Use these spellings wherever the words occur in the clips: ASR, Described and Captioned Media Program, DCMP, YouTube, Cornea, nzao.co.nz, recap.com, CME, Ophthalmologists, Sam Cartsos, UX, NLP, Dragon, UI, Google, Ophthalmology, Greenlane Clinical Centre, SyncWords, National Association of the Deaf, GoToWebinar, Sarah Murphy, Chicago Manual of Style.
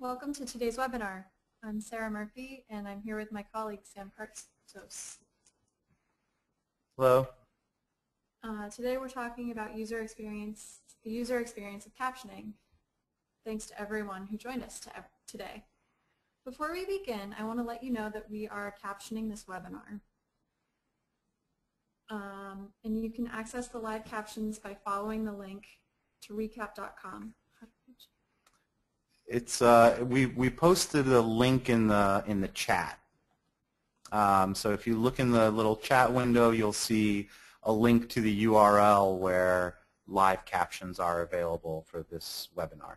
Welcome to today's webinar. I'm Sarah Murphy, and I'm here with my colleague, Sam Cartsos. Hello. Today we're talking about the user experience of captioning. Thanks to everyone who joined us today. Before we begin, I want to let you know that we are captioning this webinar. And you can access the live captions by following the link to recap.com. It's we posted a link in the chat. So if you look in the little chat window, you'll see a link to the URL where live captions are available for this webinar.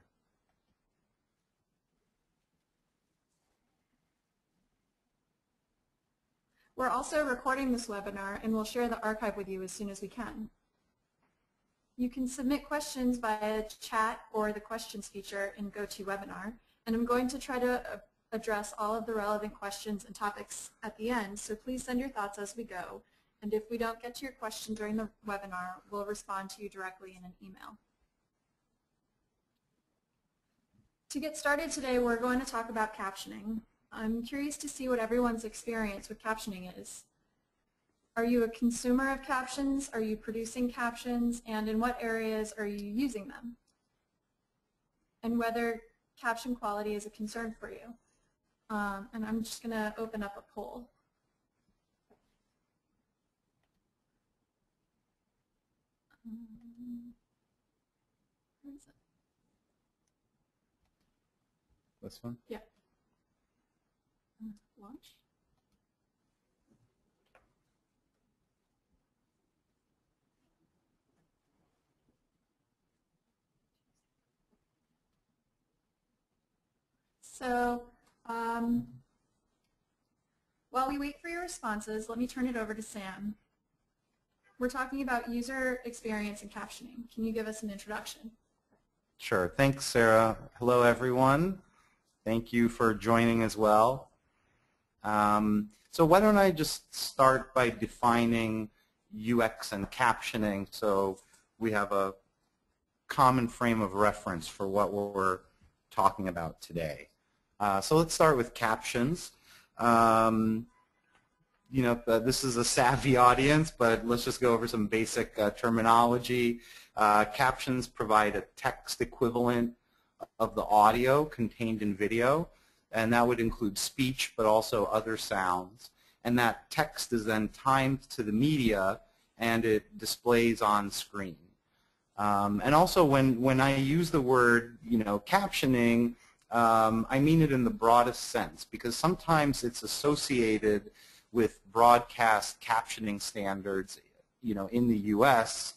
We're also recording this webinar, and we'll share the archive with you as soon as we can. You can submit questions via chat or the questions feature in GoToWebinar, and I'm going to try to address all of the relevant questions and topics at the end, so please send your thoughts as we go, and if we don't get to your question during the webinar, we'll respond to you directly in an email. To get started today, we're going to talk about captioning. I'm curious to see what everyone's experience with captioning is. Are you a consumer of captions? Are you producing captions? And in what areas are you using them? And whether caption quality is a concern for you. And I'm just going to open up a poll. Where is it? This one? Yeah. Launch. So while we wait for your responses, let me turn it over to Sam. We're talking about user experience and captioning. Can you give us an introduction? Sure. Thanks, Sarah. Hello, everyone. Thank you for joining as well. So why don't I just start by defining UX and captioning so we have a common frame of reference for what we're talking about today. So let's start with captions. You know, this is a savvy audience, but let's just go over some basic terminology. Captions provide a text equivalent of the audio contained in video, and that would include speech but also other sounds. And that text is then timed to the media and it displays on screen. And also when I use the word, you know, captioning, I mean it in the broadest sense, because sometimes it's associated with broadcast captioning standards, you know, in the US.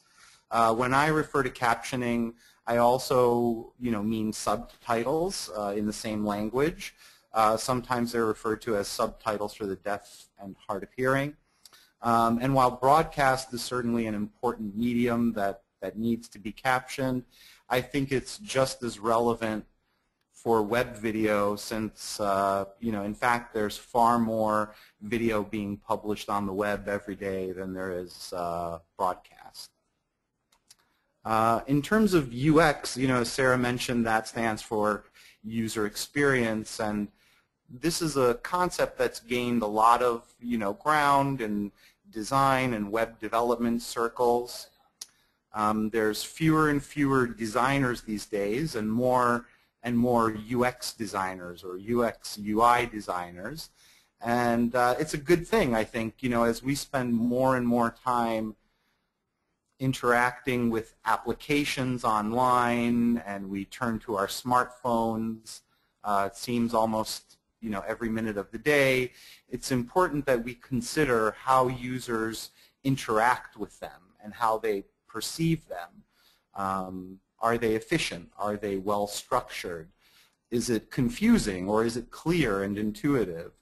When I refer to captioning, I also, you know, mean subtitles in the same language. Sometimes they're referred to as subtitles for the deaf and hard of hearing. And while broadcast is certainly an important medium that needs to be captioned, I think it's just as relevant for web video since, you know, in fact, there's far more video being published on the web every day than there is broadcast. In terms of UX, you know, as Sarah mentioned, that stands for user experience, and this is a concept that's gained a lot of, you know, ground in design and web development circles. There's fewer and fewer designers these days, and more UX designers or UX UI designers, and it's a good thing, I think, you know, as we spend more and more time interacting with applications online, and we turn to our smartphones. It seems almost, you know, every minute of the day. It's important that we consider how users interact with them and how they perceive them. Are they efficient? Are they well structured? Is it confusing or is it clear and intuitive?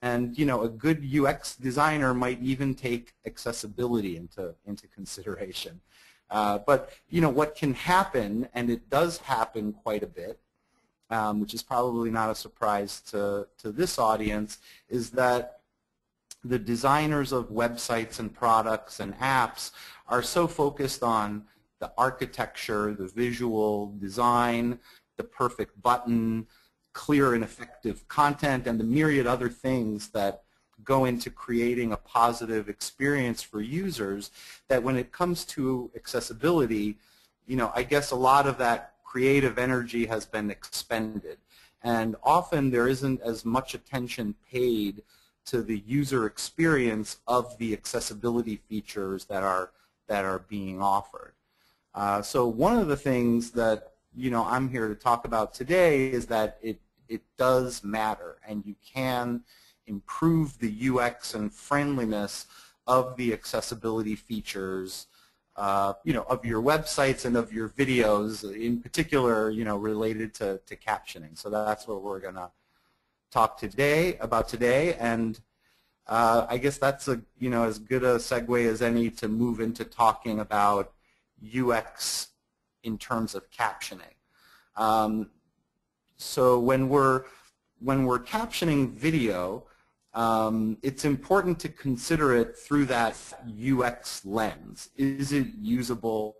And you know, a good UX designer might even take accessibility into consideration. But you know, what can happen, and it does happen quite a bit, which is probably not a surprise to this audience, is that the designers of websites and products and apps are so focused on the architecture, the visual design, the perfect button, clear and effective content, and the myriad other things that go into creating a positive experience for users, that when it comes to accessibility, you know, I guess a lot of that creative energy has been expended. And often there isn't as much attention paid to the user experience of the accessibility features that are being offered. So one of the things that, you know, I'm here to talk about today is that it does matter, and you can improve the UX and friendliness of the accessibility features, you know, of your websites and of your videos, in particular, you know, related to captioning. So that's what we're going to talk about today, and I guess that's a, you know, as good a segue as any to move into talking about UX in terms of captioning. So when we're captioning video, it's important to consider it through that UX lens. Is it usable?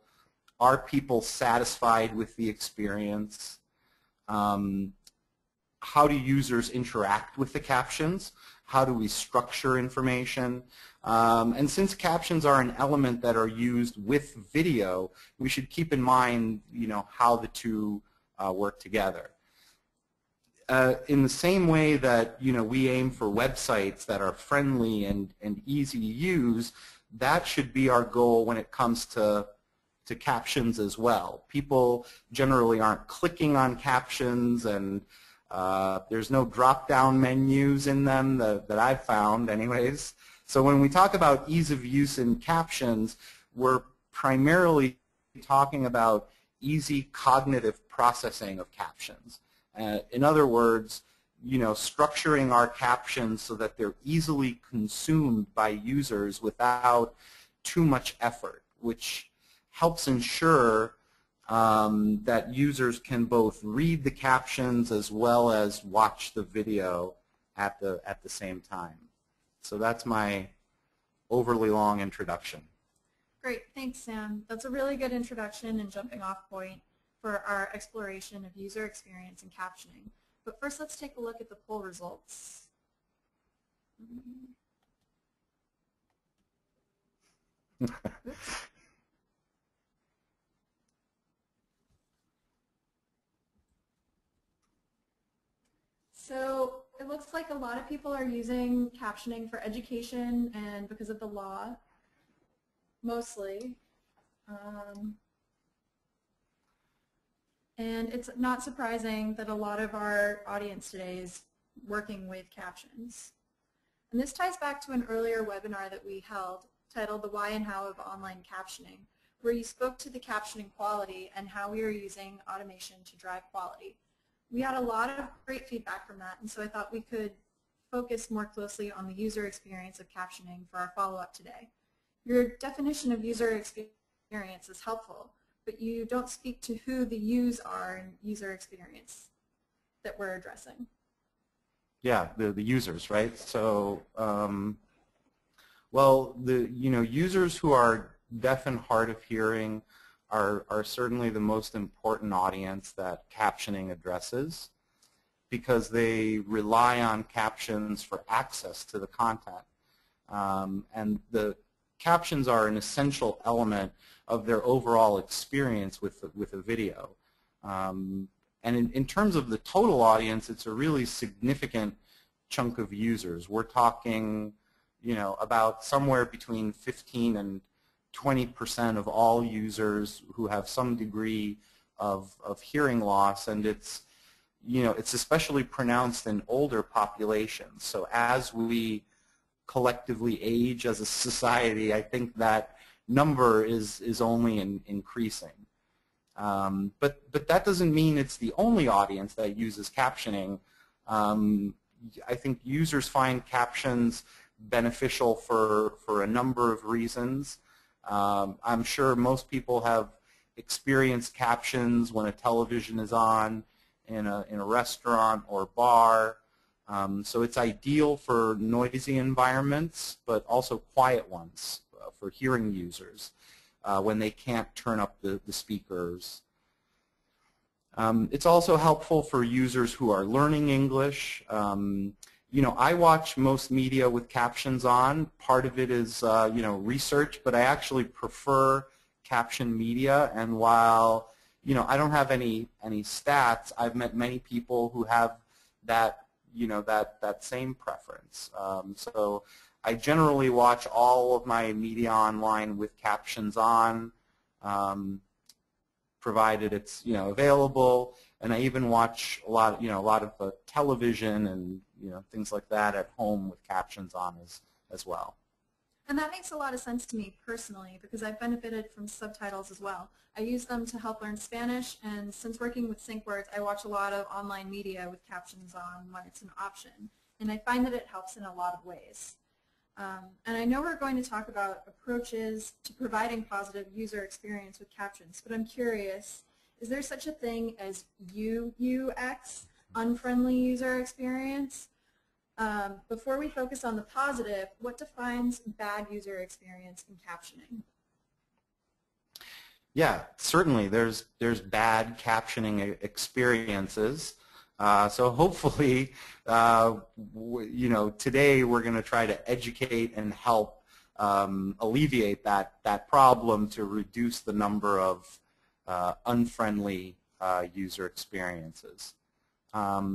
Are people satisfied with the experience? How do users interact with the captions? How do we structure information? And since captions are an element that are used with video, we should keep in mind, you know, how the two work together. In the same way that, you know, we aim for websites that are friendly and easy to use, that should be our goal when it comes to captions as well. People generally aren't clicking on captions, and there's no drop-down menus in them that I've found anyways. So when we talk about ease of use in captions, we're primarily talking about easy cognitive processing of captions. In other words, you know, structuring our captions so that they're easily consumed by users without too much effort, which helps ensure that users can both read the captions as well as watch the video at the same time. So that's my overly long introduction. Great, thanks, Sam. That's a really good introduction and jumping off point for our exploration of user experience and captioning. But first, let's take a look at the poll results. So it looks like a lot of people are using captioning for education and because of the law, mostly. And it's not surprising that a lot of our audience today is working with captions. And this ties back to an earlier webinar that we held titled The Why and How of Online Captioning, where you spoke to the captioning quality and how we are using automation to drive quality. We had a lot of great feedback from that, and so I thought we could focus more closely on the user experience of captioning for our follow-up today. Your definition of user experience is helpful, but you don't speak to who the yous are in user experience that we're addressing. Yeah, the users, right? So, well, users who are deaf and hard of hearing are certainly the most important audience that captioning addresses, because they rely on captions for access to the content. And the captions are an essential element of their overall experience with a video. And in terms of the total audience, it's a really significant chunk of users. We're talking, you know, about somewhere between 15 and 20% of all users who have some degree of hearing loss, and it's, you know, it's especially pronounced in older populations. So as we collectively age as a society, I think that number is only increasing. But that doesn't mean it's the only audience that uses captioning. I think users find captions beneficial for a number of reasons. I'm sure most people have experienced captions when a television is on in a restaurant or bar. So it's ideal for noisy environments, but also quiet ones for hearing users when they can't turn up the speakers. It's also helpful for users who are learning English. You know, I watch most media with captions on. Part of it is, you know, research, but I actually prefer captioned media. And while, you know, I don't have any stats, I've met many people who have that, you know, that same preference. So I generally watch all of my media online with captions on, provided it's, you know, available. And I even watch a lot of television and, you know, things like that at home with captions on as well. And that makes a lot of sense to me personally, because I've benefited from subtitles as well. I use them to help learn Spanish, and since working with SyncWords, I watch a lot of online media with captions on when it's an option, and I find that it helps in a lot of ways. And I know we're going to talk about approaches to providing positive user experience with captions, but I'm curious, is there such a thing as UX, unfriendly user experience? Before we focus on the positive, what defines bad user experience in captioning? Yeah, certainly there's bad captioning experiences. So hopefully, you know, today we're going to try to educate and help alleviate that problem to reduce the number of unfriendly user experiences. I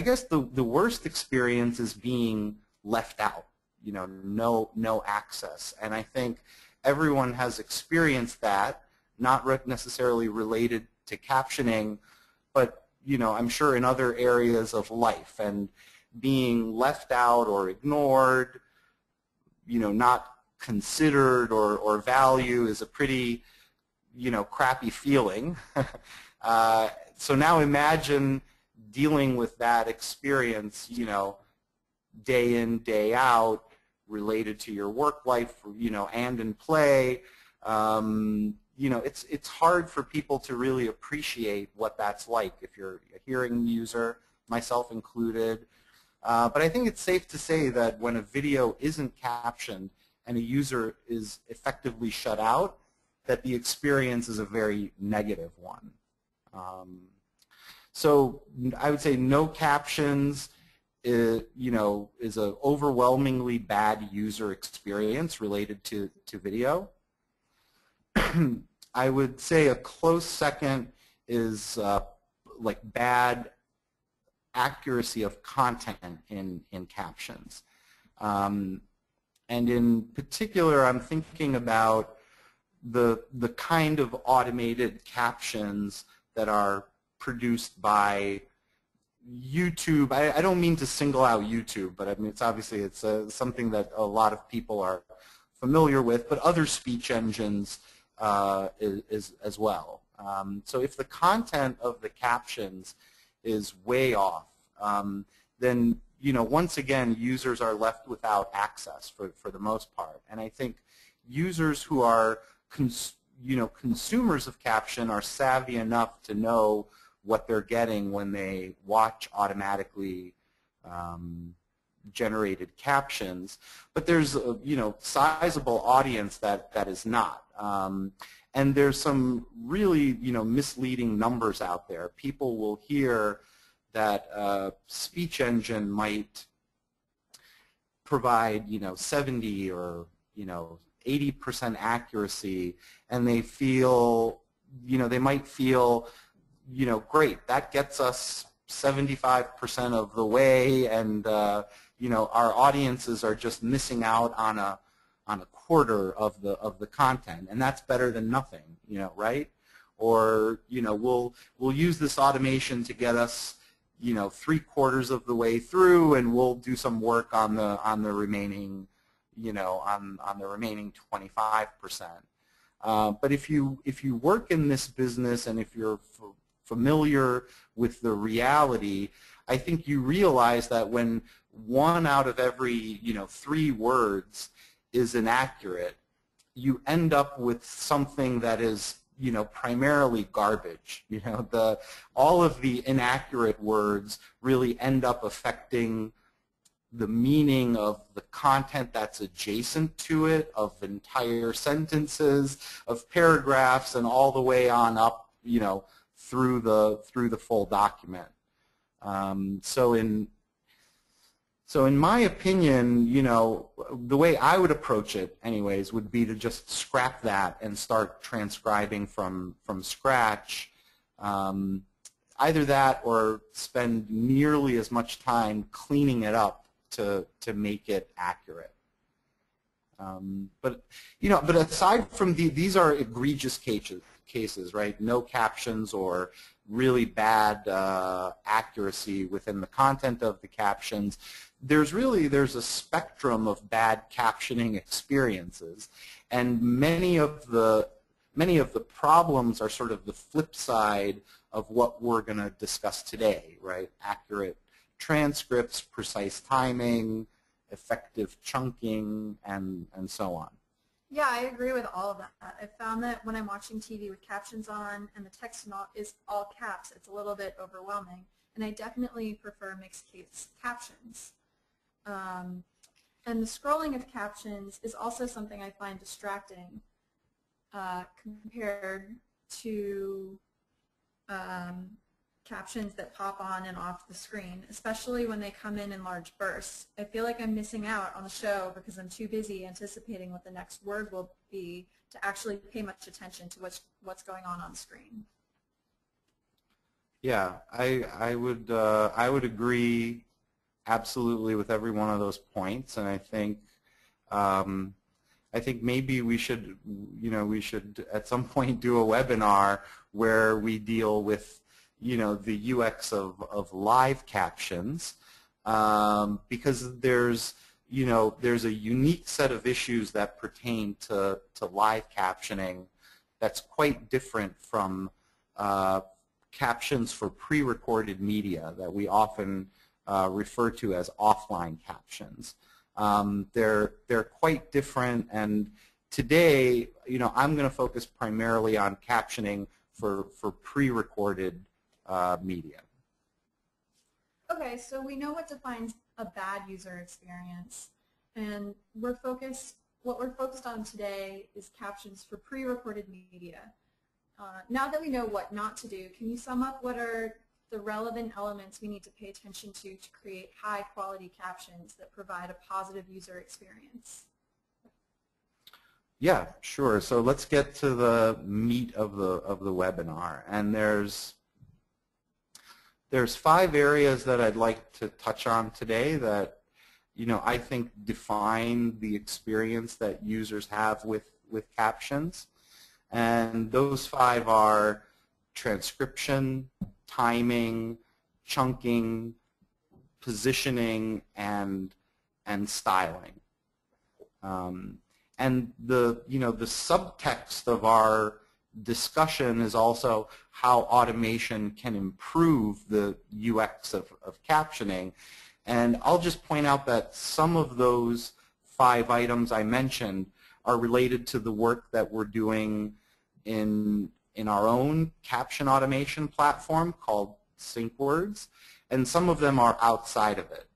guess the worst experience is being left out, you know, no access. And I think everyone has experienced that, not necessarily related to captioning, but, you know, I'm sure in other areas of life, and being left out or ignored, you know, not considered or valued is a pretty, you know, crappy feeling. So now imagine dealing with that experience, you know, day in, day out, related to your work life, you know, and in play. You know, it's hard for people to really appreciate what that's like if you're a hearing user, myself included. But I think it's safe to say that when a video isn't captioned and a user is effectively shut out, that the experience is a very negative one. So I would say no captions is, you know, is an overwhelmingly bad user experience related to video. I would say a close second is like bad accuracy of content in captions. And in particular, I'm thinking about the kind of automated captions that are produced by YouTube. I don't mean to single out YouTube, but I mean it's something that a lot of people are familiar with, but other speech engines as well. So if the content of the captions is way off, then, you know, once again, users are left without access for the most part. And I think users who are consumers of caption are savvy enough to know what they're getting when they watch automatically generated captions, but there's a, you know, sizable audience that is not, and there's some really, you know, misleading numbers out there. People will hear that speech engine might provide, you know, 70 or, you know, 80% accuracy, and they feel, you know, they might feel, you know, great, that gets us 75% of the way, and you know, our audiences are just missing out on a quarter of the content, and that's better than nothing, you know, right? Or, you know, we'll use this automation to get us, you know, 3/4 of the way through, and we'll do some work on the remaining, you know, on the remaining 25%. But if you work in this business and if you're familiar with the reality, I think you realize that when 1 out of every, you know, 3 words is inaccurate, you end up with something that is, you know, primarily garbage. You know, all of the inaccurate words really end up affecting the meaning of the content that's adjacent to it, of entire sentences, of paragraphs, and all the way on up, you know, through the full document. So in my opinion, you know, the way I would approach it anyways would be to just scrap that and start transcribing from scratch. Either that or spend nearly as much time cleaning it up to make it accurate. But you know, but aside from these are egregious cases, right? No captions or really bad accuracy within the content of the captions. There's a spectrum of bad captioning experiences, and many of the problems are sort of the flip side of what we're going to discuss today, right? Accurate transcripts, precise timing, effective chunking, and so on. Yeah, I agree with all of that. I found that when I'm watching TV with captions on and the text is all caps, it's a little bit overwhelming. And I definitely prefer mixed case captions. And the scrolling of captions is also something I find distracting compared to captions that pop on and off the screen, especially when they come in large bursts. I feel like I'm missing out on the show because I'm too busy anticipating what the next word will be to actually pay much attention to what's going on screen. Yeah, I would agree absolutely with every one of those points, and I think maybe we should, you know, at some point do a webinar where we deal with, you know, the UX of live captions, because there's a unique set of issues that pertain to live captioning that's quite different from captions for pre-recorded media that we often refer to as offline captions. They're quite different, and today, you know, I'm going to focus primarily on captioning for pre-recorded media. Okay, so we know what defines a bad user experience, and what we're focused on today is captions for pre-recorded media. Now that we know what not to do, can you sum up what are the relevant elements we need to pay attention to create high-quality captions that provide a positive user experience? Yeah, sure. So let's get to the meat of the webinar, and there's five areas that I'd like to touch on today that, you know, I think define the experience that users have with captions. And those five are transcription, timing, chunking, positioning, and styling. And the subtext of our discussion is also how automation can improve the UX of captioning. And I'll just point out that some of those five items I mentioned are related to the work that we're doing in our own caption automation platform called SyncWords, and some of them are outside of it.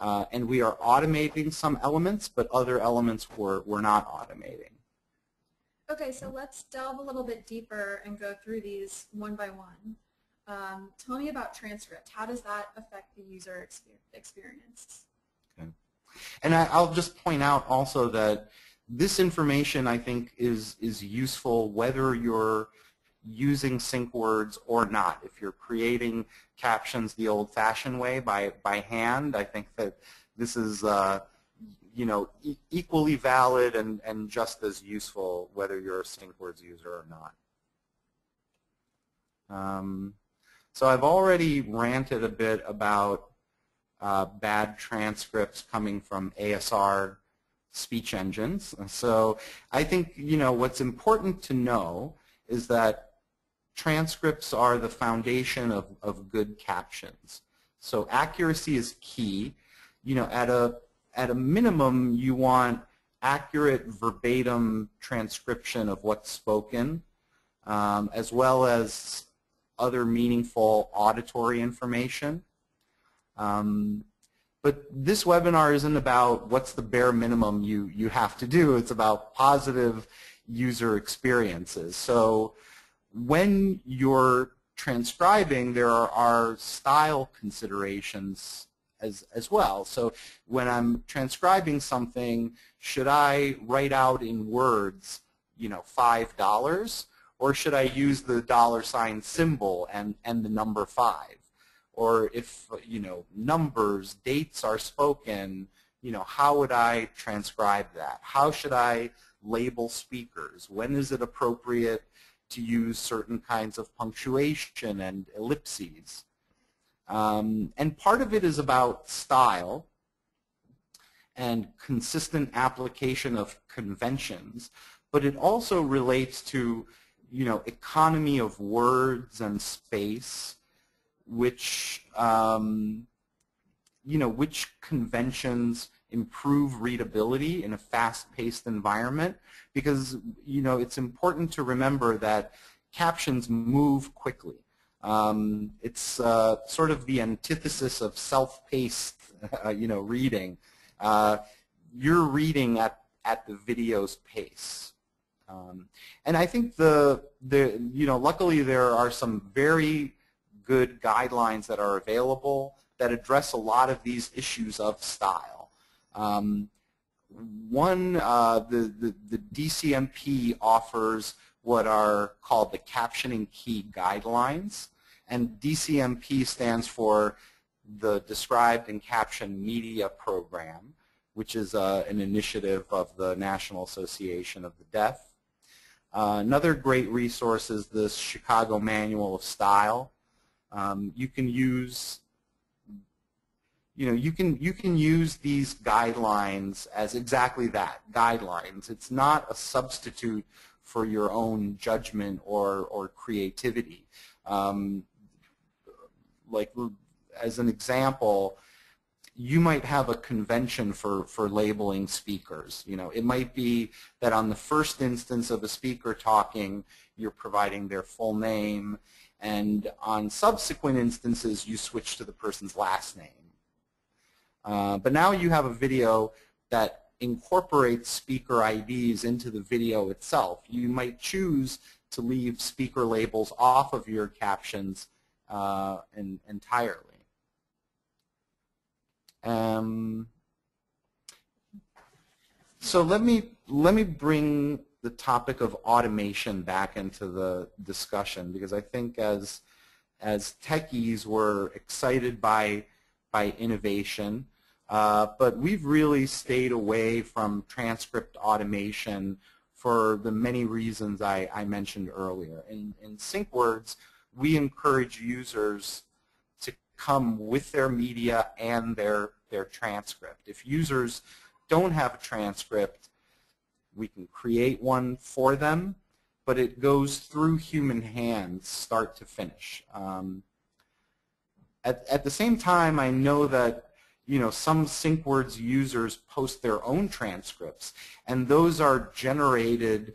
And we are automating some elements, but other elements we're not automating. Okay, so let's delve a little bit deeper and go through these one by one. Tell me about transcript. How does that affect the user experience? Okay. And I'll just point out also that this information, I think, is useful whether you're using SyncWords or not. If you're creating captions the old-fashioned way by hand, I think that this is you know, equally valid and just as useful whether you're a SyncWords user or not. So I've already ranted a bit about bad transcripts coming from ASR speech engines. So I think, you know, what's important to know is that transcripts are the foundation of good captions. So accuracy is key. You know, at a minimum, you want accurate verbatim transcription of what's spoken, as well as other meaningful auditory information. But this webinar isn't about what's the bare minimum you have to do. It's about positive user experiences. So when you're transcribing, there are style considerations as well. So when I'm transcribing something, should I write out in words, you know, $5, or should I use the $ symbol and the number 5? Or if, you know, numbers, dates are spoken, you know, how would I transcribe that? How should I label speakers? When is it appropriate to use certain kinds of punctuation and ellipses? And part of it is about style and consistent application of conventions, but it also relates to, you know, economy of words and space, which you know, which conventions improve readability in a fast-paced environment, because, you know, it's important to remember that captions move quickly. It's sort of the antithesis of self-paced, you know, reading. You're reading at the video's pace. And I think the you know, luckily there are some very good guidelines that are available that address a lot of these issues of style. One, the DCMP offers what are called the Captioning Key Guidelines, and DCMP stands for the Described and Captioned Media Program, which is an initiative of the National Association of the Deaf. Another great resource is this Chicago Manual of Style. You can use you can use these guidelines as exactly that, guidelines. It's not a substitute for your own judgment or creativity. Like, as an example, you might have a convention for labeling speakers. You know, it might be that on the first instance of a speaker talking, you're providing their full name, and on subsequent instances, you switch to the person's last name. But now you have a video that incorporates speaker IDs into the video itself. You might choose to leave speaker labels off of your captions entirely. So let me bring the topic of automation back into the discussion, because I think as techies we're excited by innovation. But we've really stayed away from transcript automation for the many reasons I mentioned earlier. In SyncWords, we encourage users to come with their media and their transcript. If users don't have a transcript, we can create one for them, but it goes through human hands start to finish. At the same time, I know that, you know, some SyncWords users post their own transcripts, and those are generated,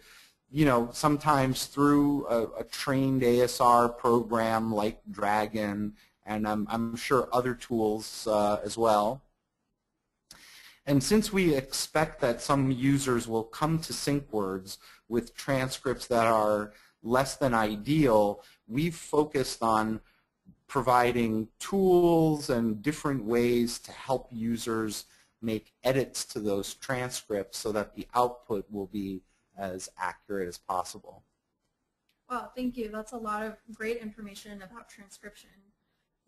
you know, sometimes through a trained ASR program like Dragon, and I'm sure other tools as well. And since we expect that some users will come to SyncWords with transcripts that are less than ideal, we've focused on providing tools and different ways to help users make edits to those transcripts so that the output will be as accurate as possible. Well, thank you. That's a lot of great information about transcription.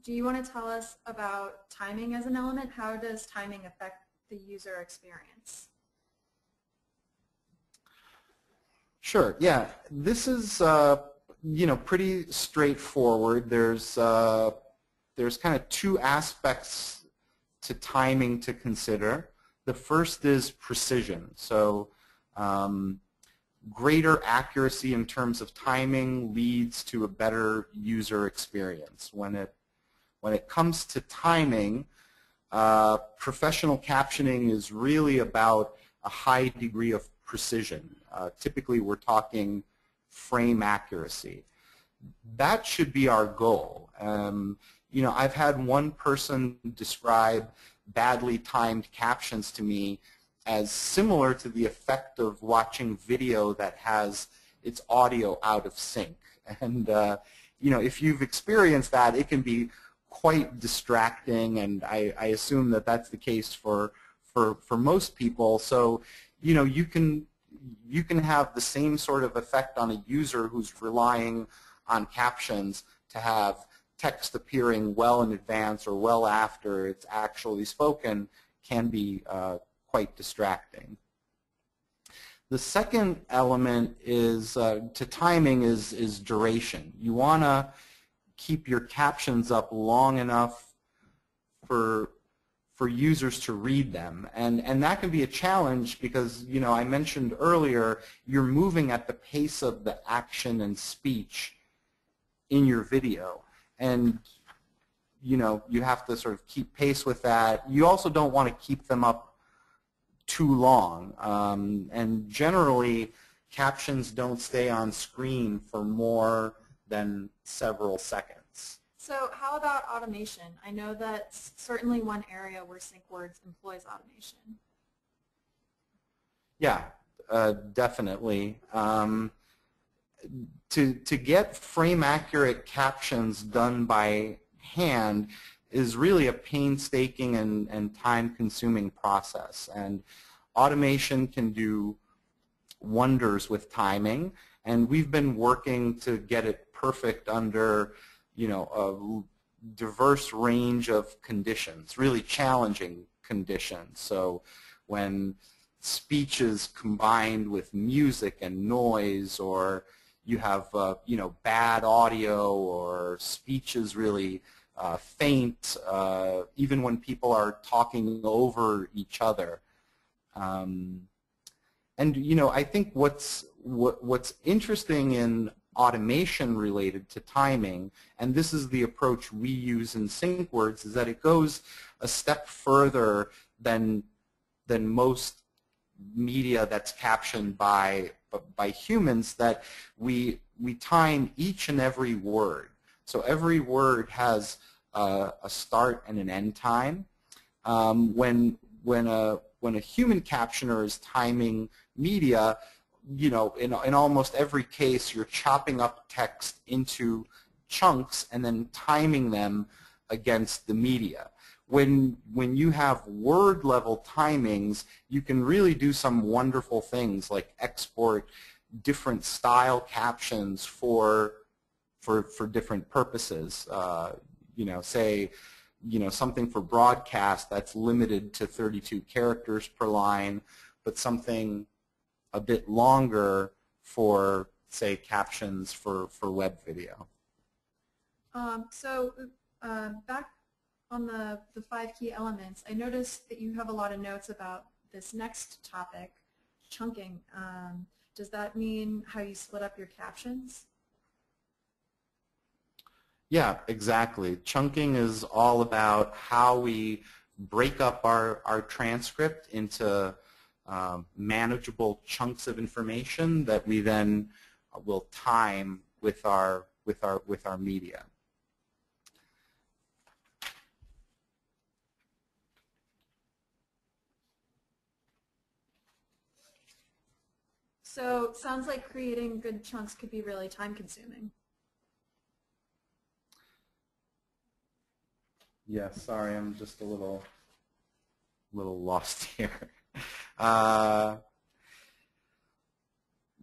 Do you want to tell us about timing as an element? How does timing affect the user experience? Sure, yeah. This is you know, pretty straightforward. There's kind of two aspects to timing to consider. The first is precision. So greater accuracy in terms of timing leads to a better user experience. When it comes to timing, professional captioning is really about a high degree of precision. Typically, we're talking frame accuracy. That should be our goal. You know, I've had one person describe badly timed captions to me as similar to the effect of watching video that has its audio out of sync. And you know, if you've experienced that, it can be quite distracting, and I assume that that's the case for most people. So, you know, you can have the same sort of effect on a user who's relying on captions to have text appearing well in advance or well after it's actually spoken can be quite distracting. The second element is to timing is duration. You want to keep your captions up long enough for users to read them, and that can be a challenge because, you know, I mentioned earlier you're moving at the pace of the action and speech in your video, and you know you have to sort of keep pace with that. You also don't want to keep them up too long, and generally captions don't stay on screen for more than several seconds. So how about automation? I know that's certainly one area where SyncWords employs automation. Yeah, definitely. To get frame accurate captions done by hand is really a painstaking and time-consuming process, and automation can do wonders with timing, and we've been working to get it perfect under, you know, a diverse range of conditions, really challenging conditions. So when speech is combined with music and noise, or you have, you know, bad audio, or speech is really faint, even when people are talking over each other. And you know, I think what's interesting in automation related to timing, and this is the approach we use in SyncWords, is that it goes a step further than most media that's captioned by humans, that we time each and every word. So every word has a start and an end time. When a human captioner is timing media, you know, in almost every case, you're chopping up text into chunks and then timing them against the media. When you have word-level timings, you can really do some wonderful things, like export different style captions for different purposes. You know, say, you know, something for broadcast that's limited to 32 characters per line, but something a bit longer for, say, captions for web video. So back on the 5 key elements, I noticed that you have a lot of notes about this next topic, chunking. Does that mean how you split up your captions? Yeah, exactly. Chunking is all about how we break up our transcript into manageable chunks of information that we then will time with our media. So, sounds like creating good chunks could be really time-consuming. Yeah, sorry, I'm just a little lost here.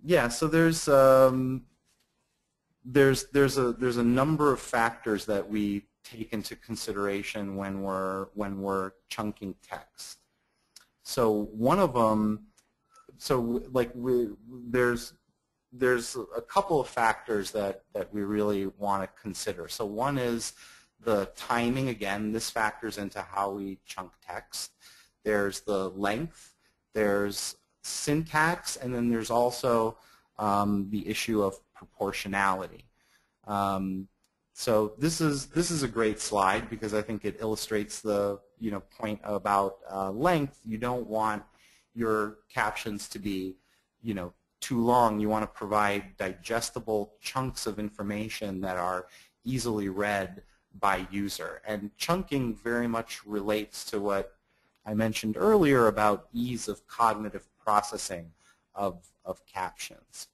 Yeah, so there's a number of factors that we take into consideration when we're chunking text. So one of them, so like there's a couple of factors that we really want to consider. So one is the timing. Again, this factors into how we chunk text. There's the length, there's syntax, and then there's also the issue of proportionality. So this is a great slide because I think it illustrates the, you know, point about length. You don't want your captions to be, you know, too long. You want to provide digestible chunks of information that are easily read by user. And chunking very much relates to what I mentioned earlier about ease of cognitive processing of captions.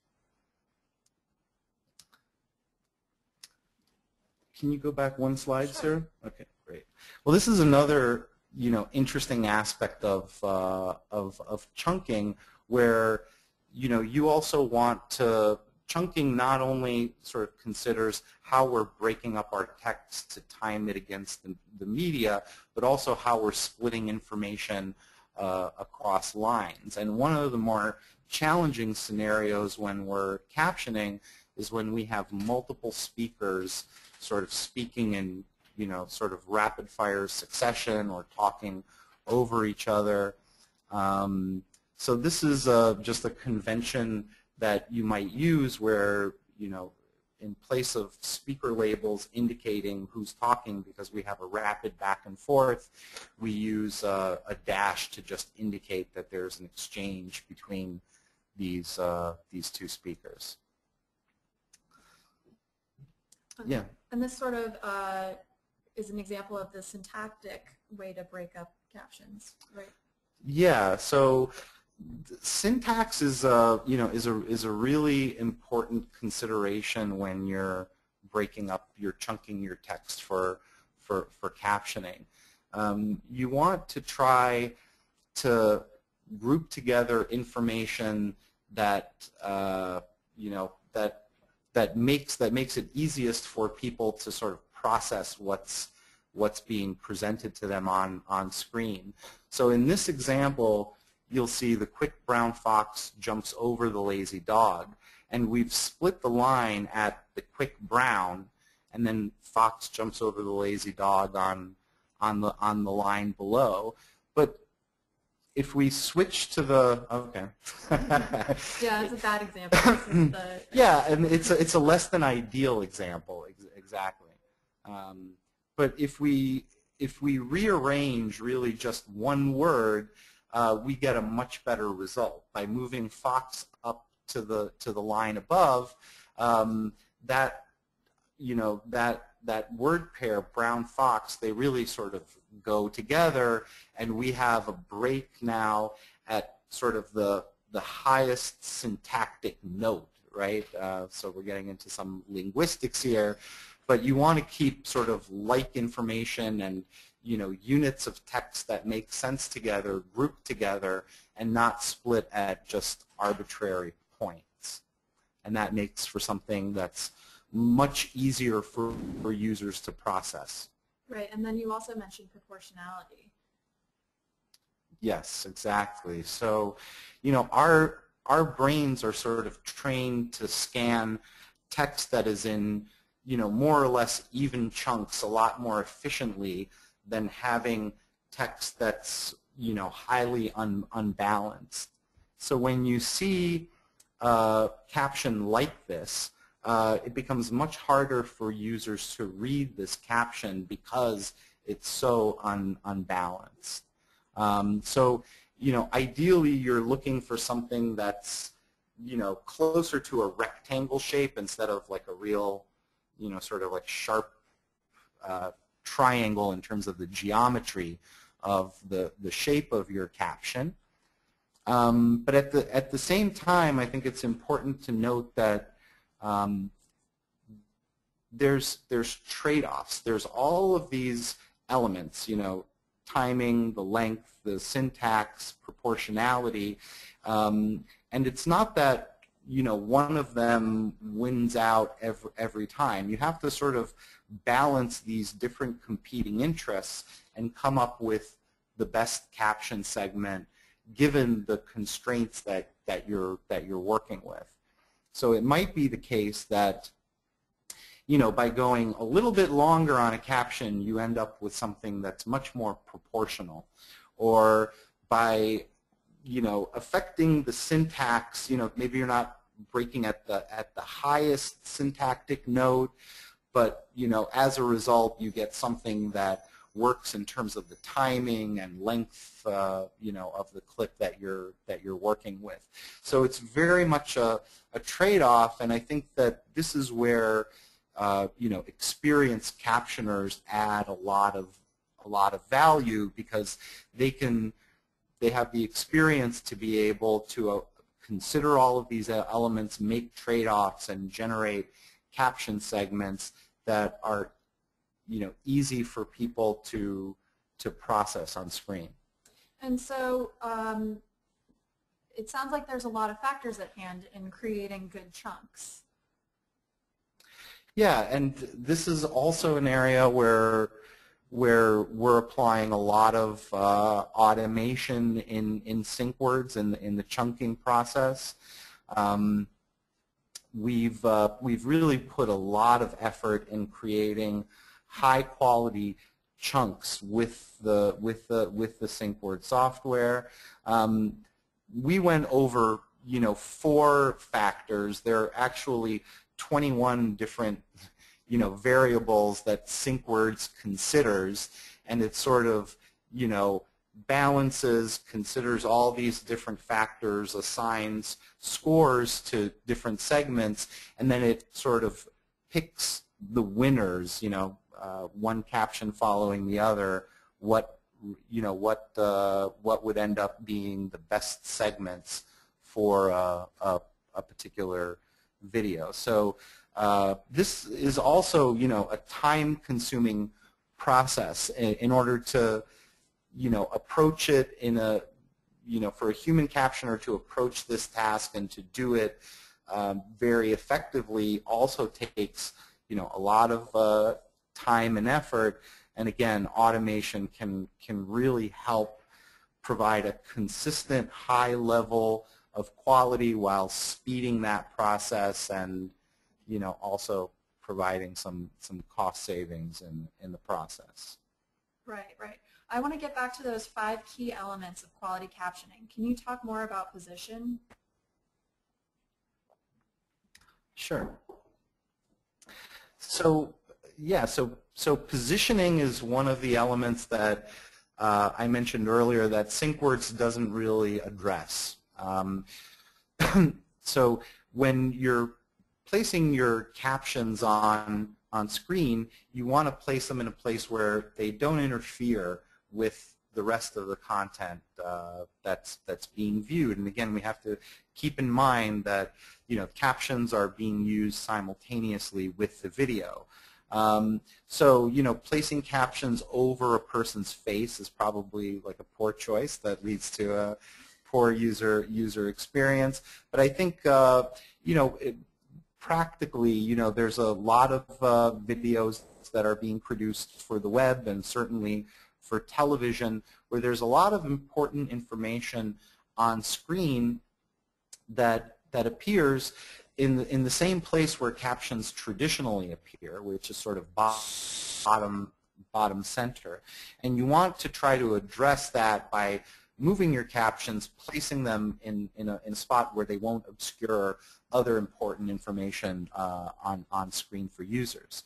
Can you go back one slide, Sarah? Okay, great. Well, this is another interesting aspect of chunking, where you also want to chunking not only sort of considers how we're breaking up our text to time it against the media, but also how we're splitting information across lines. And one of the more challenging scenarios when we're captioning is when we have multiple speakers sort of speaking in sort of rapid fire succession or talking over each other. So this is just a convention that you might use where, in place of speaker labels indicating who's talking, because we have a rapid back and forth, we use a dash to just indicate that there's an exchange between these two speakers. Okay. Yeah. And this sort of is an example of the syntactic way to break up captions, right? Yeah. So syntax is a really important consideration when you're breaking up, you're chunking your text for captioning. You want to try to group together information that that makes it easiest for people to sort of process what's being presented to them on screen. So in this example, you'll see the quick brown fox jumps over the lazy dog. And we've split the line at the quick brown, and then fox jumps over the lazy dog on the line below. But if we switch to the yeah, it's a bad example. Yeah, and it's a less than ideal example, exactly. But if we rearrange really just one word, we get a much better result by moving fox up to the line above. That word pair, brown fox, they really sort of go together, and we have a break now at sort of the highest syntactic note, right? So we're getting into some linguistics here, but you want to keep sort of like information and units of text that make sense together, grouped together, and not split at just arbitrary points. And that makes for something that's much easier for users to process. Right, and then you also mentioned proportionality. Yes, exactly. So, our brains are sort of trained to scan text that is in, more or less even chunks a lot more efficiently than having text that's highly unbalanced. So when you see a caption like this, it becomes much harder for users to read this caption because it's so unbalanced. So ideally you're looking for something that's closer to a rectangle shape instead of like a real sort of like sharp triangle in terms of the geometry of the shape of your caption. But at the same time, I think it's important to note that there's trade-offs. There's all of these elements, timing, the length, the syntax, proportionality, and it's not that one of them wins out every time. You have to sort of balance these different competing interests and come up with the best caption segment given the constraints that you're working with. So it might be the case that by going a little bit longer on a caption, you end up with something that's much more proportional, or by affecting the syntax, maybe you're not breaking at the highest syntactic note, but as a result, you get something that works in terms of the timing and length, of the clip that you're working with. So it's very much a trade-off, and I think that this is where experienced captioners add a lot of value, because they have the experience to be able to consider all of these elements, make trade-offs, and generate caption segments that are easy for people to process on screen. And so it sounds like there's a lot of factors at hand in creating good chunks. Yeah, and this is also an area where we're applying a lot of automation in SyncWords and in the chunking process. We've really put a lot of effort in creating high quality chunks with the SyncWords software. We went over 4 factors. There are actually 21 different variables that SyncWords considers, and it sort of balances, considers all these different factors, assigns scores to different segments, and then it sort of picks the winners. One caption following the other. What would end up being the best segments for a particular video. So this is also a time-consuming process. In order to approach it in a for a human captioner to approach this task and to do it very effectively also takes a lot of time and effort, and again automation can really help provide a consistent high level of quality while speeding that process and also providing some cost savings in the process. Right, right. I want to get back to those 5 key elements of quality captioning. Can you talk more about position? Sure. So yeah, so positioning is one of the elements that I mentioned earlier that SyncWords doesn't really address. So when you're placing your captions on screen, you want to place them in a place where they don't interfere with the rest of the content that's being viewed. And again, we have to keep in mind that captions are being used simultaneously with the video. So placing captions over a person's face is probably like a poor choice that leads to a poor user experience. But I think practically, there's a lot of videos that are being produced for the web and certainly for television where there's a lot of important information on screen that appears in the same place where captions traditionally appear, which is sort of bottom center. And you want to try to address that by moving your captions, placing them in a spot where they won't obscure other important information on screen for users.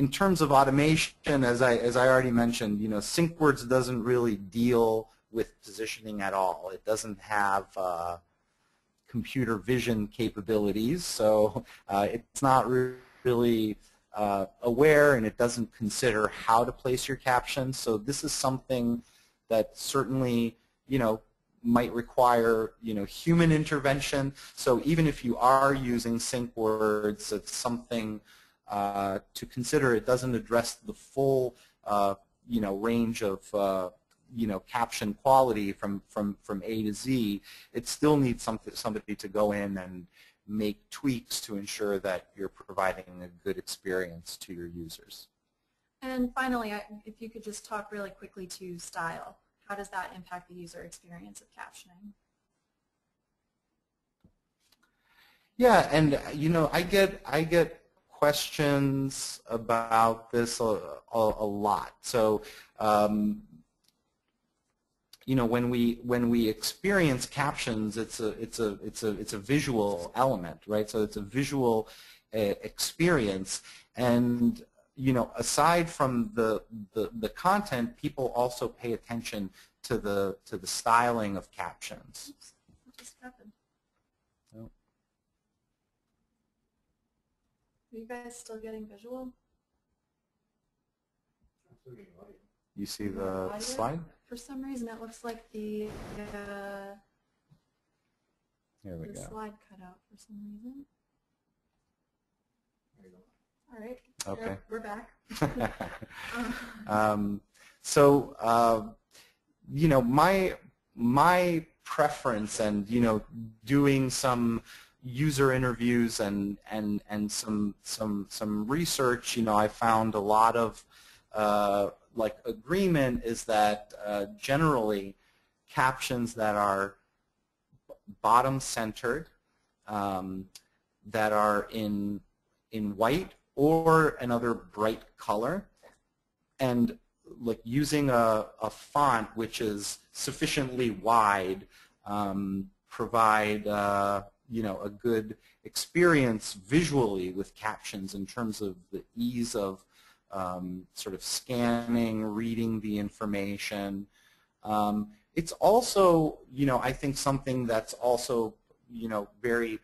In terms of automation, as I already mentioned, SyncWords doesn't really deal with positioning at all. It doesn't have computer vision capabilities, so it's not really aware, and it doesn't consider how to place your captions. So this is something that certainly might require human intervention. So even if you are using SyncWords, it's something to consider. It doesn't address the full range of caption quality from A to Z. It still needs somebody to go in and make tweaks to ensure that you're providing a good experience to your users. And finally, if you could just talk really quickly to style. How does that impact the user experience of captioning? Yeah, and I get questions about this a lot. So when we experience captions, it's a visual element, right? So it's a visual experience, and aside from the content, people also pay attention to the styling of captions. Oops, what just happened? Oh. Are you guys still getting visual? You see the audio slide? For some reason, it looks like the slide cut out for some reason. All right. Okay. Yeah, we're back. You know, my preference, and you know, doing some user interviews and some research, you know, I found a lot of like agreement is that generally captions that are bottom-centered, that are in white or another bright color, and like using a font which is sufficiently wide provide you know, a good experience visually with captions in terms of the ease of sort of scanning, reading the information. It's also, you know, I think something that's also, you know, very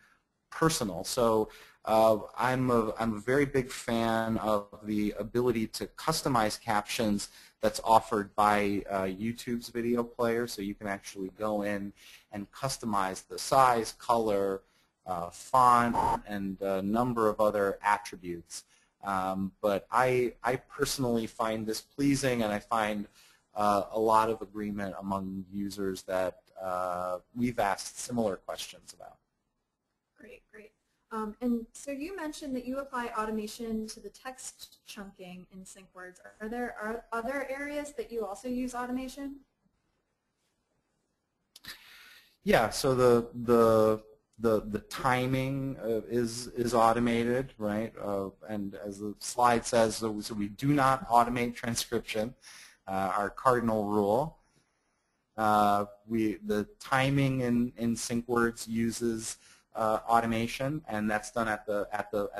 personal. So I'm a very big fan of the ability to customize captions that's offered by YouTube's video player. So you can actually go in and customize the size, color, font, and a number of other attributes. But I personally find this pleasing, and I find a lot of agreement among users that we've asked similar questions about. Great, great. And so you mentioned that you apply automation to the text chunking in SyncWords. Are there other areas that you also use automation? Yeah. So the timing is automated, right? And as the slide says, so we do not automate transcription. Our cardinal rule. The timing in SyncWords uses automation, and that's done at the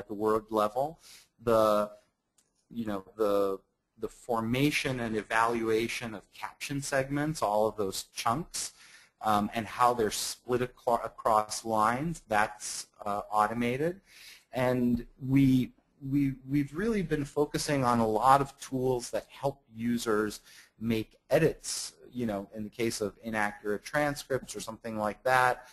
word level. The formation and evaluation of caption segments, all of those chunks, and how they're split across lines, that's automated, and we've really been focusing on a lot of tools that help users make edits, you know, in the case of inaccurate transcripts or something like that,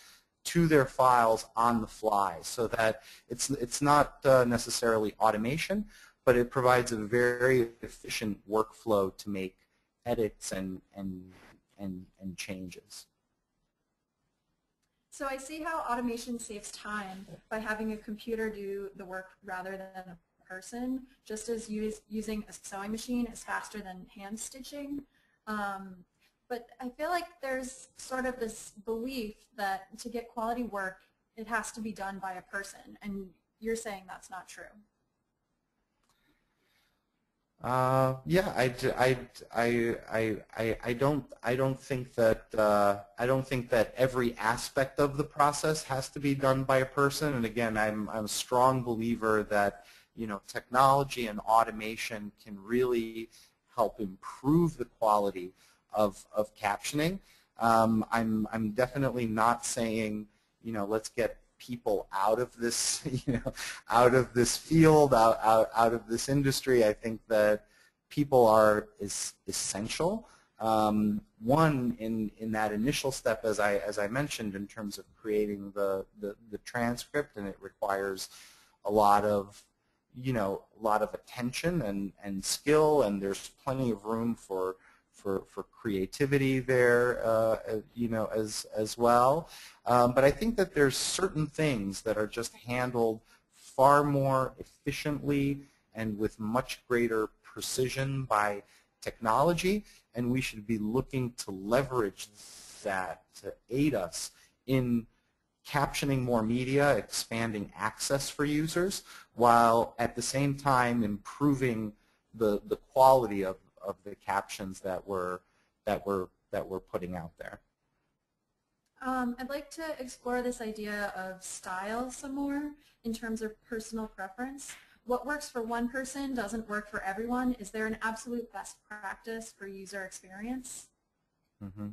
to their files on the fly, so that it's not necessarily automation, but it provides a very efficient workflow to make edits and changes. So I see how automation saves time by having a computer do the work rather than a person, just as using a sewing machine is faster than hand stitching. But I feel like there's sort of this belief that to get quality work, it has to be done by a person, and you're saying that's not true. Yeah, I don't think that every aspect of the process has to be done by a person. And again, I'm a strong believer that, you know, technology and automation can really help improve the quality of captioning. I'm definitely not saying, you know, let's get people out of this, you know, out of this field, out of this industry. I think that people are essential. One, in that initial step, as I mentioned, in terms of creating the transcript, and it requires a lot of, you know, attention and skill, and there's plenty of room for creativity there, you know, as well. But I think that there's certain things that are just handled far more efficiently and with much greater precision by technology, and we should be looking to leverage that to aid us in captioning more media, expanding access for users, while at the same time improving the quality of the captions that we're putting out there. I'd like to explore this idea of style some more in terms of personal preference. What works for one person doesn't work for everyone. Is there an absolute best practice for user experience? Mm-hmm.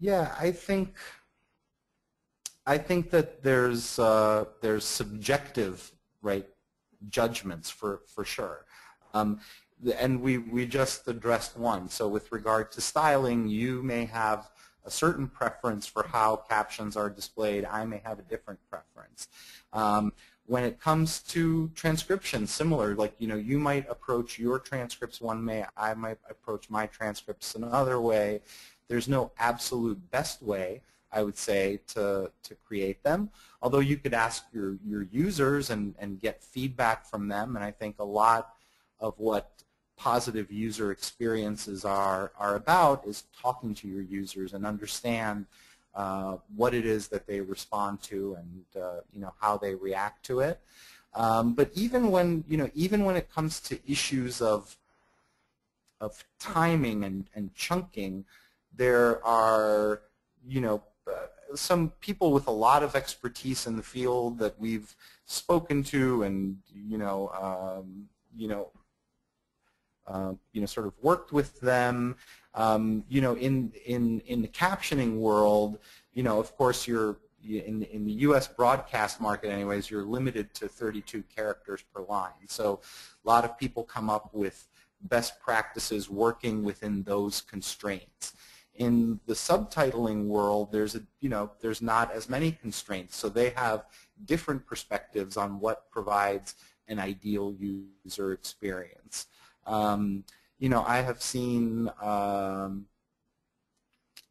Yeah, I think that there's subjective, right, judgments for sure. And we just addressed one. So with regard to styling, you may have a certain preference for how captions are displayed. I may have a different preference. When it comes to transcription, similar, like, you know, you might approach your transcripts one way, I might approach my transcripts another way. There's no absolute best way, I would say, to create them, although you could ask your users and get feedback from them, and I think a lot of what positive user experiences are about is talking to your users and understand what it is that they respond to and you know, how they react to it. But even when, you know, even when it comes to issues of timing and chunking, there are, you know, some people with a lot of expertise in the field that we've spoken to and, you know, sort of worked with them. You know, in the captioning world, you know, of course, you're in the U.S. broadcast market, anyways. You're limited to 32 characters per line. So, a lot of people come up with best practices working within those constraints. In the subtitling world, there's a, you know, there's not as many constraints, so they have different perspectives on what provides an ideal user experience. You know, I have seen,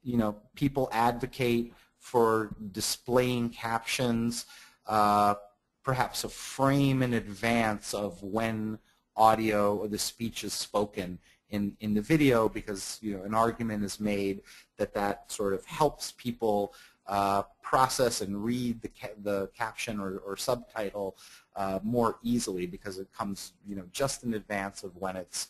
you know, people advocate for displaying captions perhaps a frame in advance of when audio or the speech is spoken in the video, because, you know, an argument is made that that sort of helps people process and read the caption or subtitle more easily, because it comes, you know, just in advance of when it's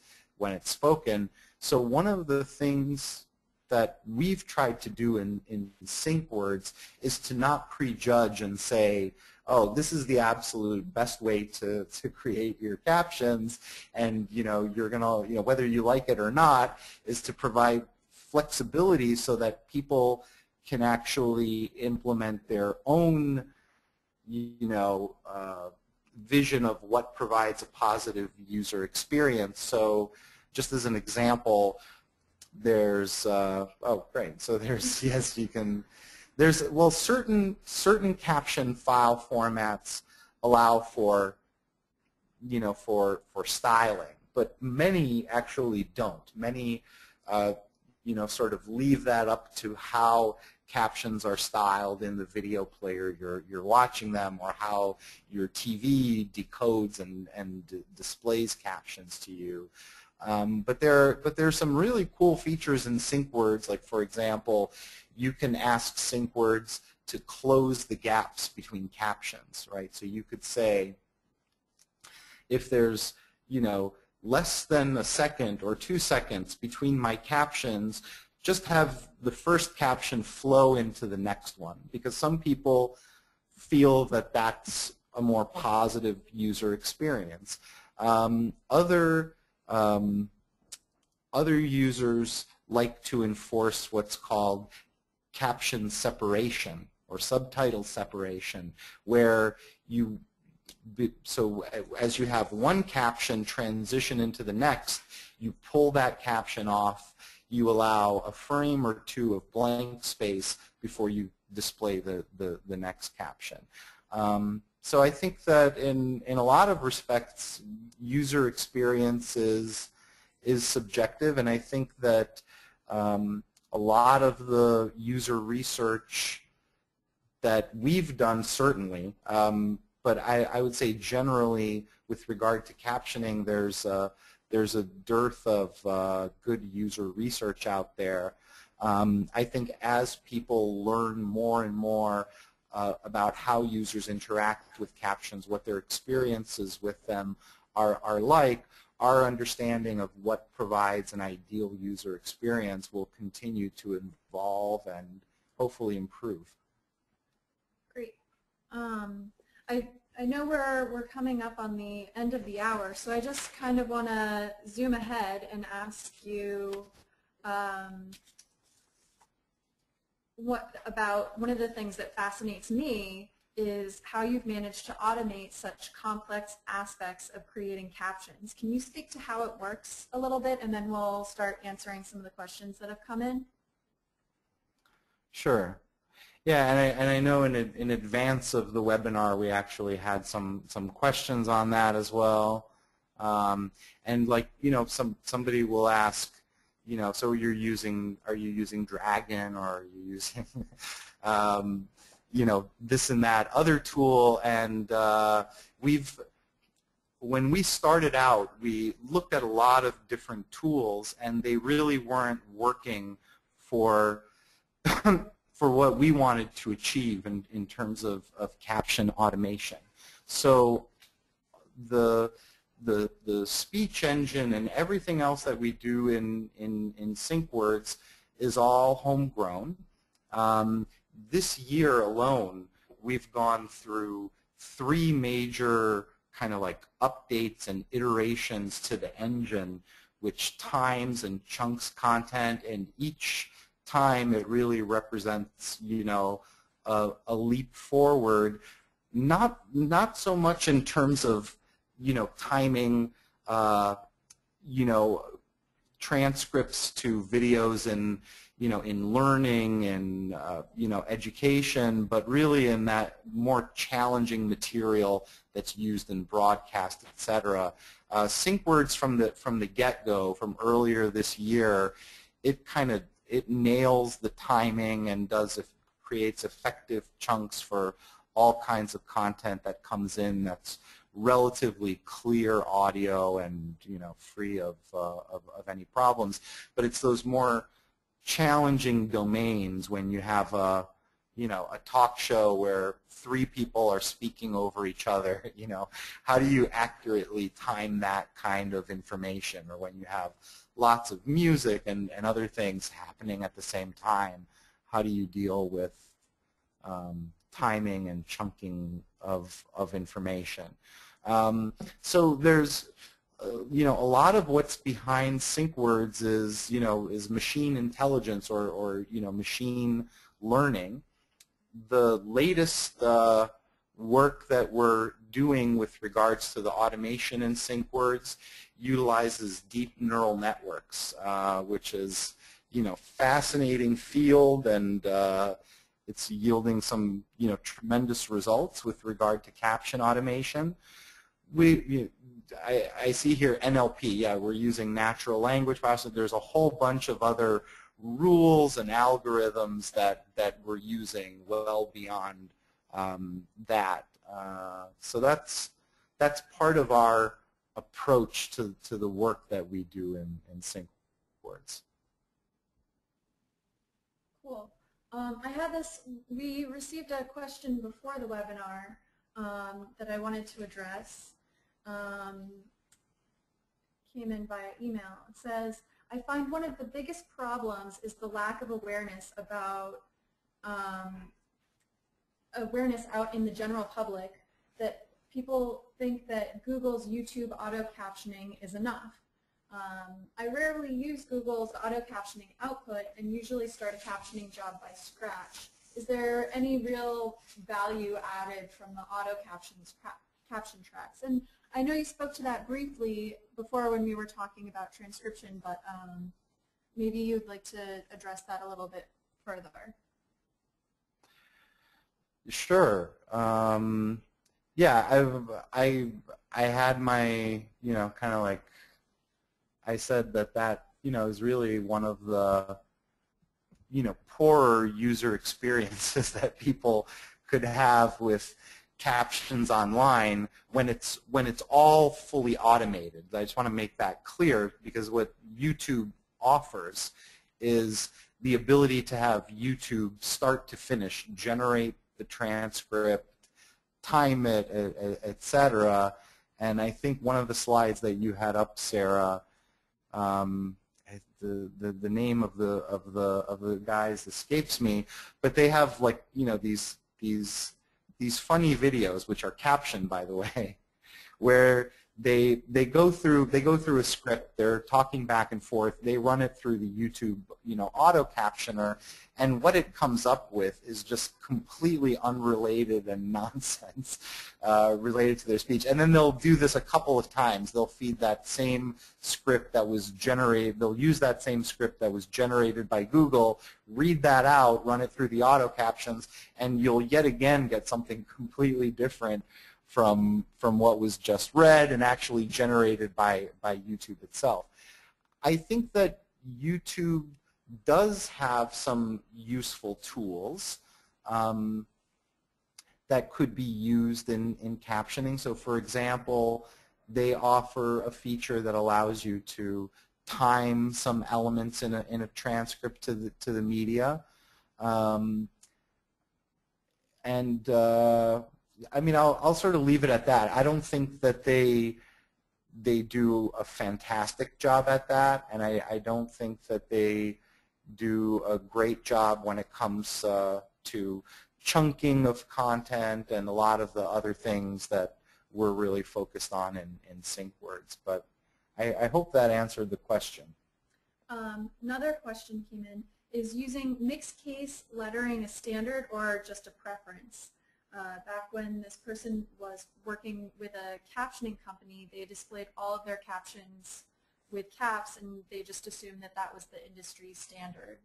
spoken. So one of the things that we've tried to do in SyncWords is to not prejudge and say, oh, this is the absolute best way to create your captions, and, you know, you're gonna, you know, whether you like it or not, is to provide flexibility so that people can actually implement their own, you know, vision of what provides a positive user experience. So, just as an example, there's oh, great. So there's, yes, you can. There's, well, certain caption file formats allow for, you know, for styling, but many actually don't. Many, you know, sort of leave that up to how captions are styled in the video player you're watching them, or how your TV decodes and displays captions to you. But there are some really cool features in SyncWords. Like, for example, you can ask SyncWords to close the gaps between captions, right? So you could say, if there's, you know, less than a second or 2 seconds between my captions, just have the first caption flow into the next one, because some people feel that that's a more positive user experience. Other users like to enforce what's called caption separation or subtitle separation, where you, so as you have one caption transition into the next, you pull that caption off, you allow a frame or two of blank space before you display the next caption. So I think that in a lot of respects, user experience is subjective, and I think that a lot of the user research that we've done, certainly, but I would say generally with regard to captioning, there's a dearth of good user research out there. I think as people learn more and more about how users interact with captions, what their experiences with them are like, our understanding of what provides an ideal user experience will continue to evolve and hopefully improve. Great. I know we're coming up on the end of the hour, so I just kind of want to zoom ahead and ask you one of the things that fascinates me is how you've managed to automate such complex aspects of creating captions. Can you speak to how it works a little bit, and then we'll start answering some of the questions that have come in? Sure. Yeah, and I know in advance of the webinar we actually had some questions on that as well. And like, you know, somebody will ask, you know, so are you using Dragon, or are you using you know, this and that other tool? And when we started out, we looked at a lot of different tools, and they really weren't working for for what we wanted to achieve in terms of caption automation. So the speech engine and everything else that we do in SyncWords is all homegrown. This year alone, we've gone through 3 major kind of like updates and iterations to the engine, which times and chunks content, and each time it really represents, you know, a leap forward, not so much in terms of, you know, timing, you know, transcripts to videos and, you know, in learning and, you know, education, but really in that more challenging material that's used in broadcast, etc. SyncWords from the get-go, from earlier this year, it nails the timing and creates effective chunks for all kinds of content that comes in that's relatively clear audio and, you know, free of any problems. But it's those more challenging domains when you have a, you know, a talk show where 3 people are speaking over each other. You know, how do you accurately time that kind of information? Or when you have lots of music and other things happening at the same time, how do you deal with timing and chunking of information? So there's, you know, a lot of what's behind SyncWords is, you know, is machine intelligence or you know, machine learning. The latest work that we're doing with regards to the automation in SyncWords utilizes deep neural networks, which is, you know, fascinating field, and it's yielding some, you know, tremendous results with regard to caption automation. I see here NLP. Yeah, we're using natural language processing. There's a whole bunch of other rules and algorithms that we're using well beyond that. So that's part of our approach to the work that we do in SyncWords. Cool. We received a question before the webinar that I wanted to address. Came in via email. It says, I find one of the biggest problems is the lack of awareness about awareness out in the general public that people think that Google's YouTube auto captioning is enough. I rarely use Google's auto captioning output and usually start a captioning job by scratch. Is there any real value added from the auto caption tracks? And I know you spoke to that briefly before when we were talking about transcription, but maybe you'd like to address that a little bit further. Sure. Yeah, I had my, you know, kind of like I said that you know, is really one of the, you know, poorer user experiences that people could have with captions online when it's all fully automated. I just want to make that clear, because what YouTube offers is the ability to have YouTube start to finish generate the transcript, time it, etc. And I think one of the slides that you had up, Sarah, the name of the guys escapes me, but they have, like, you know, these funny videos, which are captioned, by the way, where They go through a script. They're talking back and forth. They run it through the YouTube, auto captioner, and what it comes up with is just completely unrelated and nonsense related to their speech. And then they'll do this a couple of times. They'll feed that same script that was generated. They'll use that same script that was generated by Google, read that out, run it through the auto captions, and you'll yet again get something completely different from what was just read and actually generated by YouTube itself. I think that YouTube does have some useful tools that could be used in captioning. So for example, they offer a feature that allows you to time some elements in a transcript to the media. I mean, I'll sort of leave it at that. I don't think that they do a fantastic job at that, and I don't think that they do a great job when it comes to chunking of content and a lot of the other things that we're really focused on in SyncWords. But I hope that answered the question. Another question came in. Is using mixed case lettering a standard or just a preference? Back when this person was working with a captioning company, they displayed all of their captions with caps, and they just assumed that that was the industry standard.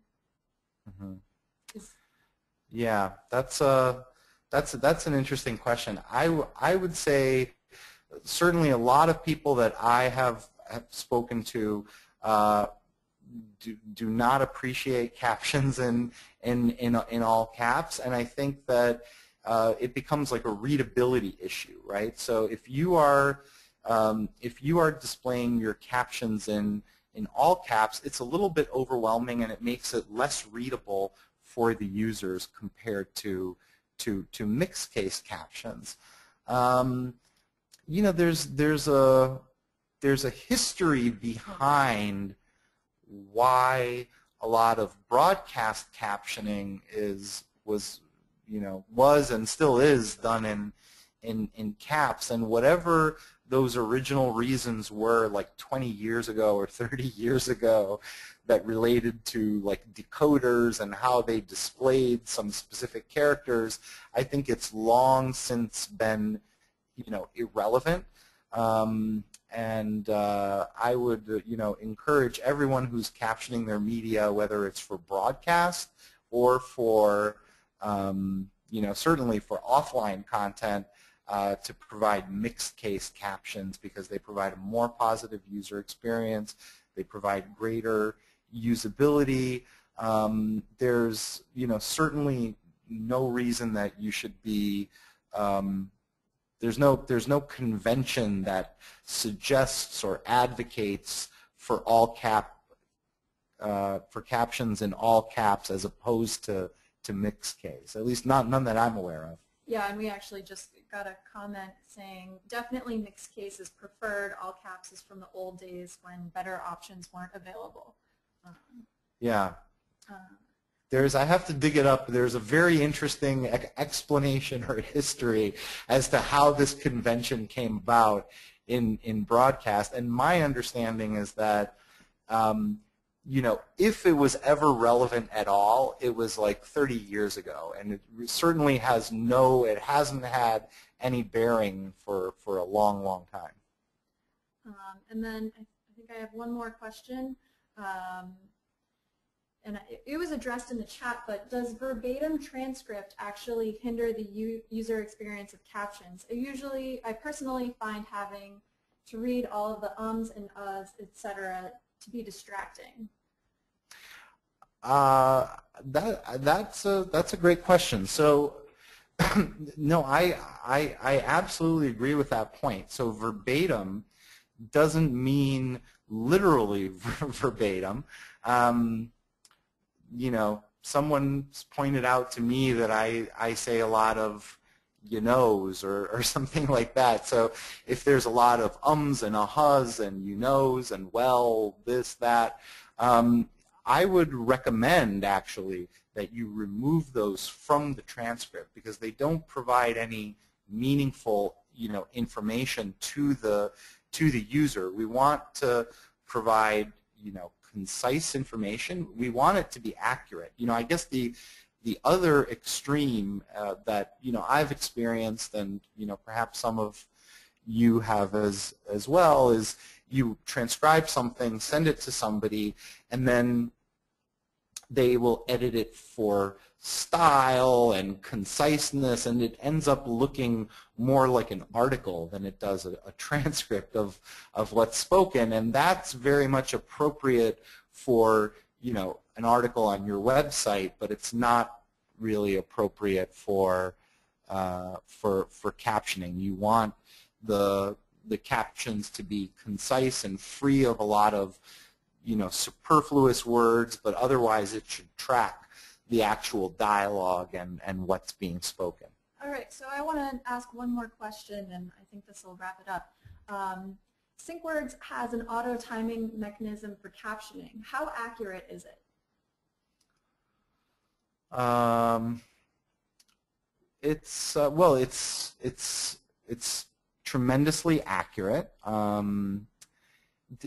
Mm-hmm. Yeah, that's an interesting question. I would say certainly a lot of people that I have spoken to do not appreciate captions in all caps, and I think that it becomes like a readability issue, right? So if you are displaying your captions in all caps, it's a little bit overwhelming, and it makes it less readable for the users compared to mixed case captions. There's a history behind why a lot of broadcast captioning was and still is done in caps, and whatever those original reasons were, like 20 years ago or 30 years ago, that related to like decoders and how they displayed some specific characters. I think it's long since been, irrelevant. I would, encourage everyone who's captioning their media, whether it's for broadcast or for certainly for offline content, to provide mixed case captions, because they provide a more positive user experience. They provide greater usability. There's, certainly no reason that you should be. There's no convention that suggests or advocates for captions in all caps as opposed to mixed case, at least none that I'm aware of. Yeah, and we actually just got a comment saying definitely mixed case is preferred. All caps is from the old days when better options weren't available. Yeah. I have to dig it up. There's a very interesting explanation or history as to how this convention came about in broadcast. And my understanding is that if it was ever relevant at all, it was like 30 years ago, and it certainly it hasn't had any bearing for a long, long time. And then I think I have one more question, and it was addressed in the chat, but does verbatim transcript actually hinder the user experience of captions? I personally find having to read all of the ums and uhs, etc., to be distracting? That's a great question. So no, I absolutely agree with that point. So verbatim doesn't mean literally verbatim. Someone pointed out to me that I say a lot of or something like that. So if there's a lot of ums and ahas and and well, this, that, I would recommend actually that you remove those from the transcript, because they don't provide any meaningful, information to the user. We want to provide, concise information. We want it to be accurate. I guess the other extreme that I've experienced, and perhaps some of you have as well, is you transcribe something, send it to somebody, and then they will edit it for style and conciseness, and it ends up looking more like an article than it does a transcript of what's spoken. And that's very much appropriate for an article on your website, but it's not really appropriate for captioning. You want the captions to be concise and free of a lot of superfluous words, but otherwise it should track the actual dialogue and what's being spoken. All right, so I want to ask one more question, and I think this will wrap it up. SyncWords has an auto-timing mechanism for captioning. How accurate is it? It's tremendously accurate.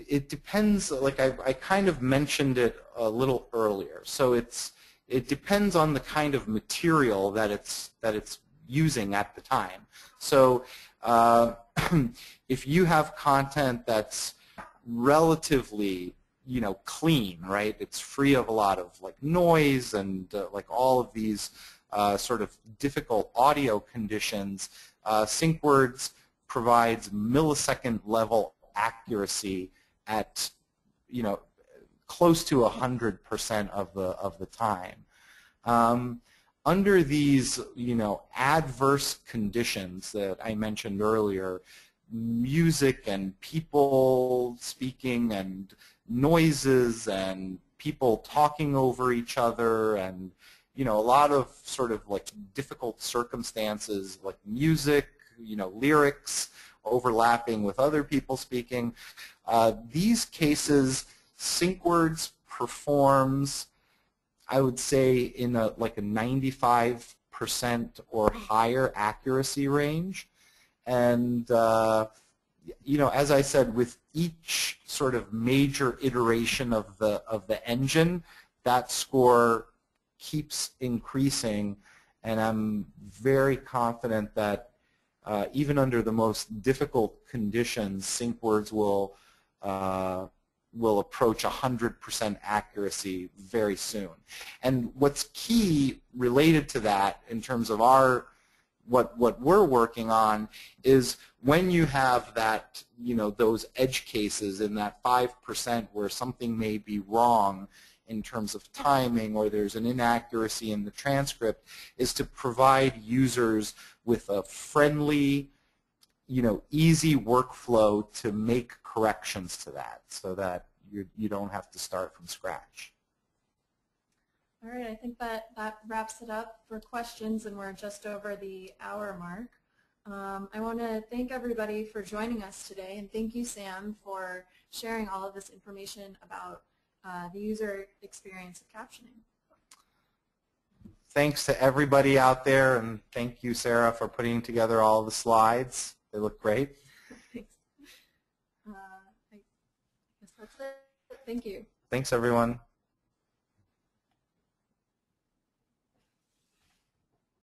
It depends. Like I kind of mentioned it a little earlier. So it depends on the kind of material that it's using at the time. So if you have content that's relatively clean, right? It's free of a lot of noise and all of these sort of difficult audio conditions. SyncWords provides millisecond level accuracy at close to 100% of the time. Under these adverse conditions that I mentioned earlier, music and people speaking and noises and people talking over each other and a lot of sort of difficult circumstances like music, lyrics overlapping with other people speaking. These cases, SyncWords performs, I would say, in a 95% or higher accuracy range. And as I said, with each sort of major iteration of the engine, that score keeps increasing, and I'm very confident that even under the most difficult conditions, SyncWords will approach 100% accuracy very soon. And what's key related to that in terms of what we're working on is when you have that, those edge cases in that 5% where something may be wrong in terms of timing or there's an inaccuracy in the transcript, is to provide users with a friendly, easy workflow to make corrections to that, so that you don't have to start from scratch. All right, I think that wraps it up for questions, and we're just over the hour mark. I want to thank everybody for joining us today, and thank you, Sam, for sharing all of this information about the user experience of captioning. Thanks to everybody out there, and thank you, Sarah, for putting together all the slides. They look great. Thanks. I guess that's it. Thank you. Thanks, everyone.